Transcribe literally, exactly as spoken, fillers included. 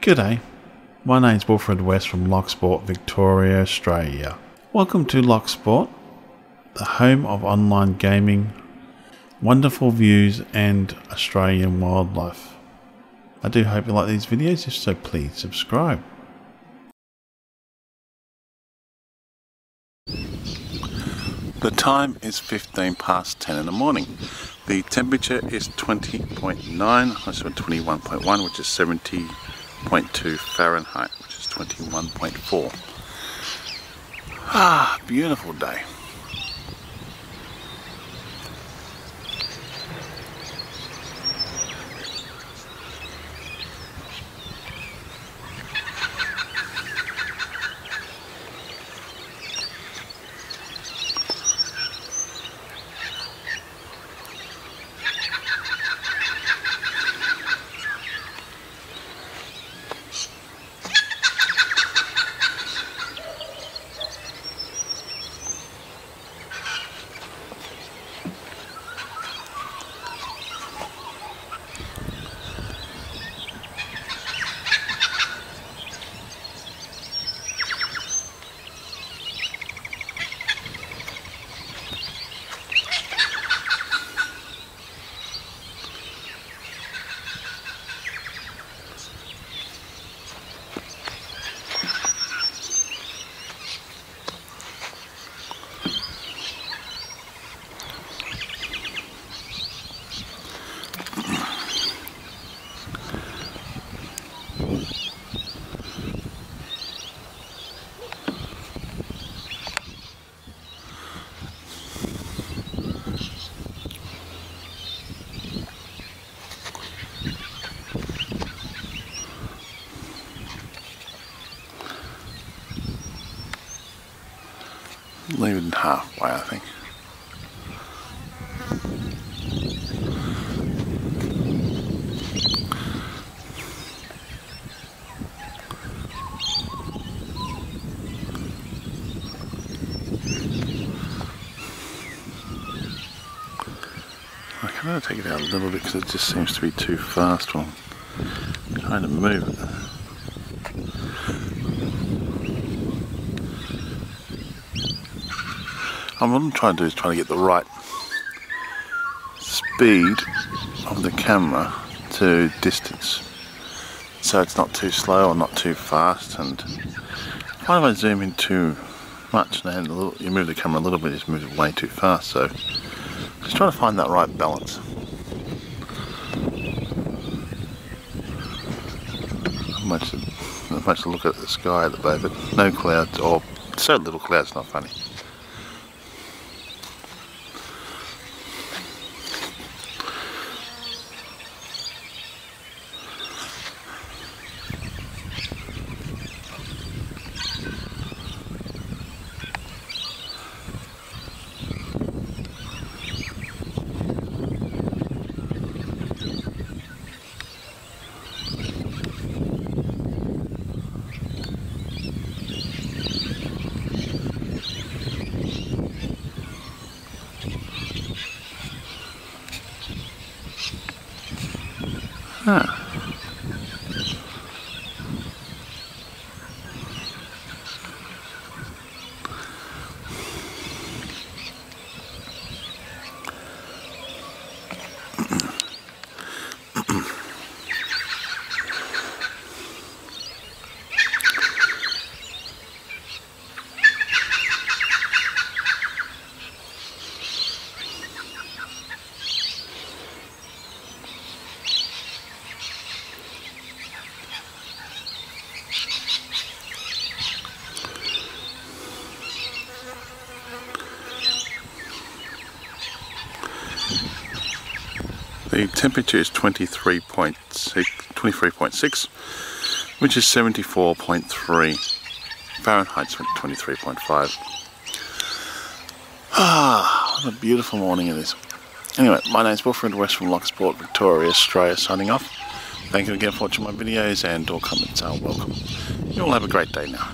G'day, my name's Wilfred West from Loch Sport, Victoria, Australia. Welcome to Loch Sport, the home of online gaming, wonderful views and Australian wildlife. I do hope you like these videos, if so please subscribe. The time is fifteen past ten in the morning. The temperature is twenty point nine, I saw twenty-one point one, which is seventy point two Fahrenheit, which is twenty-one point four. Ah, beautiful day. Leave it halfway, I think. I can only take it out a little bit because it just seems to be too fast while I'm trying to move it. And what I'm trying to do is trying to get the right speed of the camera to distance, so it's not too slow or not too fast. And why do I zoom in too much? And then a little, you move the camera a little bit, it just moves it way too fast. So just trying to find that right balance. Not much, not much to look at the sky at the moment. No clouds, or so little clouds. Not funny. Huh. The temperature is twenty-three point six, which is seventy-four point three. Fahrenheit's twenty-three point five. Ah, what a beautiful morning it is. Anyway, my name's Wilfred West from Loch Sport, Victoria, Australia, signing off. Thank you again for watching my videos, and all comments are welcome. You all have a great day now.